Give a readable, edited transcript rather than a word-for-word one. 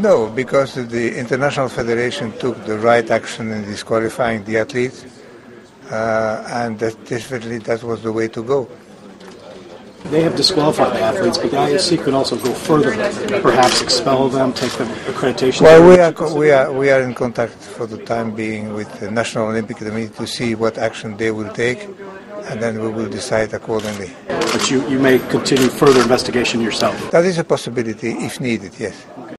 No, because the International Federation took the right action in disqualifying the athletes, and definitely that was the way to go. They have disqualified the athletes, but the IOC could also go further, perhaps expel them, take the accreditation. Well, we are in contact for the time being with the National Olympic Committee to see what action they will take, and then we will decide accordingly. But you may continue further investigation yourself? That is a possibility if needed, yes.